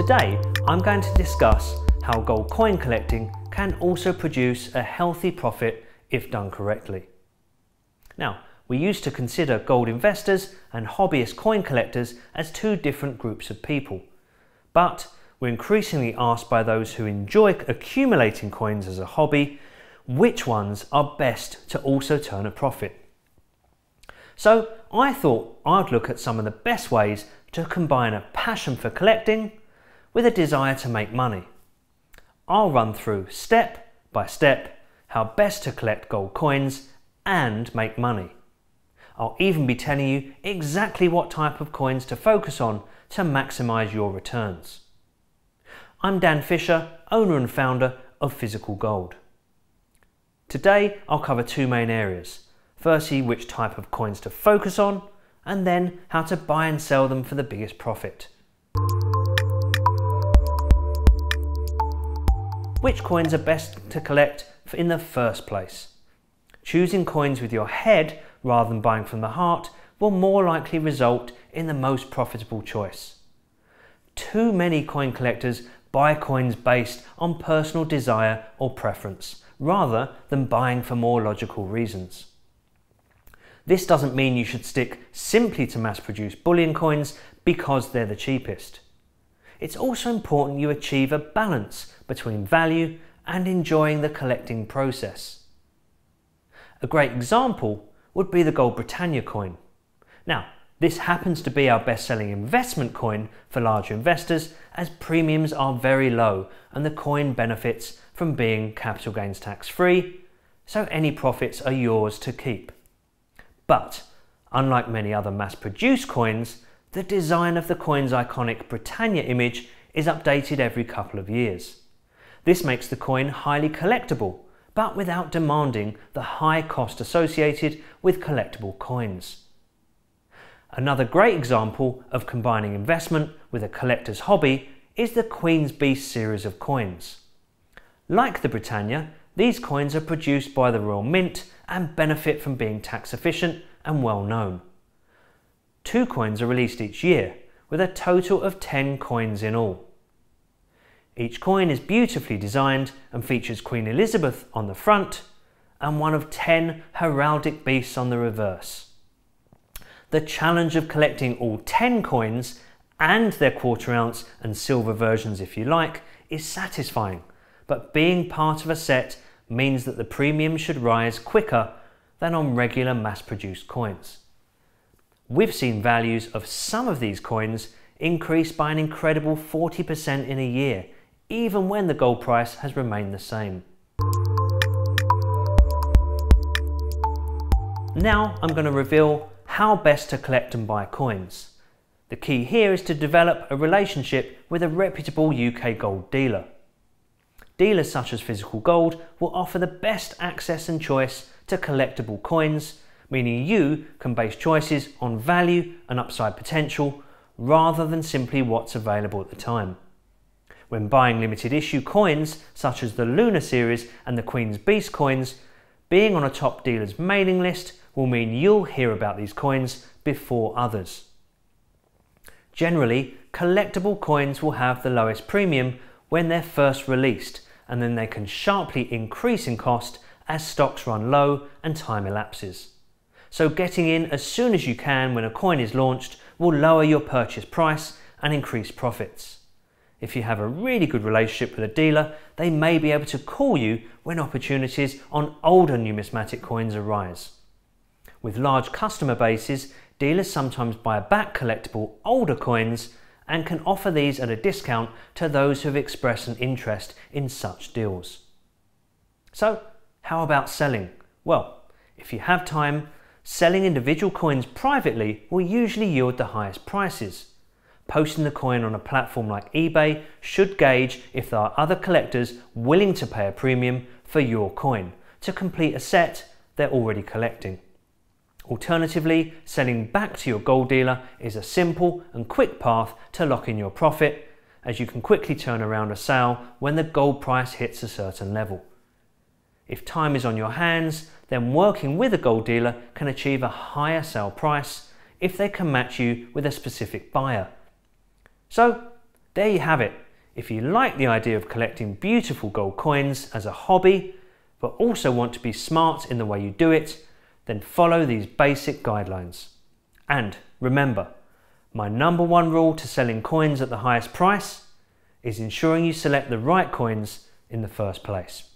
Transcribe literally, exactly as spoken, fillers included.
Today, I'm going to discuss how gold coin collecting can also produce a healthy profit if done correctly. Now, we used to consider gold investors and hobbyist coin collectors as two different groups of people, but we're increasingly asked by those who enjoy accumulating coins as a hobby which ones are best to also turn a profit. So I thought I'd look at some of the best ways to combine a passion for collecting with a desire to make money. I'll run through step by step how best to collect gold coins and make money. I'll even be telling you exactly what type of coins to focus on to maximize your returns. I'm Dan Fisher, owner and founder of Physical Gold. Today I'll cover two main areas. Firstly, which type of coins to focus on, and then how to buy and sell them for the biggest profit. Which coins are best to collect in the first place? Choosing coins with your head rather than buying from the heart will more likely result in the most profitable choice. Too many coin collectors buy coins based on personal desire or preference, rather than buying for more logical reasons. This doesn't mean you should stick simply to mass-produced bullion coins because they're the cheapest. It's also important you achieve a balance between value and enjoying the collecting process. A great example would be the Gold Britannia coin. Now, this happens to be our best-selling investment coin for larger investors, as premiums are very low and the coin benefits from being capital gains tax free, so any profits are yours to keep. But unlike many other mass-produced coins, the design of the coin's iconic Britannia image is updated every couple of years. This makes the coin highly collectible, but without demanding the high cost associated with collectible coins. Another great example of combining investment with a collector's hobby is the Queen's Beast series of coins. Like the Britannia, these coins are produced by the Royal Mint and benefit from being tax efficient and well known. Two coins are released each year, with a total of ten coins in all. Each coin is beautifully designed and features Queen Elizabeth on the front and one of ten heraldic beasts on the reverse. The challenge of collecting all ten coins and their quarter ounce and silver versions if you like is satisfying, but being part of a set means that the premium should rise quicker than on regular mass-produced coins. We've seen values of some of these coins increase by an incredible forty percent in a year, even when the gold price has remained the same. Now I'm going to reveal how best to collect and buy coins. The key here is to develop a relationship with a reputable U K gold dealer. Dealers such as Physical Gold will offer the best access and choice to collectible coins, meaning you can base choices on value and upside potential rather than simply what's available at the time. When buying limited issue coins such as the Luna series and the Queen's Beast coins, being on a top dealer's mailing list will mean you'll hear about these coins before others. Generally, collectible coins will have the lowest premium when they're first released, and then they can sharply increase in cost as stocks run low and time elapses. So getting in as soon as you can when a coin is launched will lower your purchase price and increase profits. If you have a really good relationship with a dealer, they may be able to call you when opportunities on older numismatic coins arise. With large customer bases, dealers sometimes buy back collectible older coins and can offer these at a discount to those who have expressed an interest in such deals. So, how about selling? Well, if you have time, selling individual coins privately will usually yield the highest prices. Posting the coin on a platform like eBay should gauge if there are other collectors willing to pay a premium for your coin to complete a set they're already collecting. Alternatively, selling back to your gold dealer is a simple and quick path to lock in your profit, as you can quickly turn around a sale when the gold price hits a certain level. If time is on your hands, then working with a gold dealer can achieve a higher sale price if they can match you with a specific buyer. So, There you have it. If you like the idea of collecting beautiful gold coins as a hobby, but also want to be smart in the way you do it, then follow these basic guidelines. And remember, my number one rule to selling coins at the highest price is ensuring you select the right coins in the first place.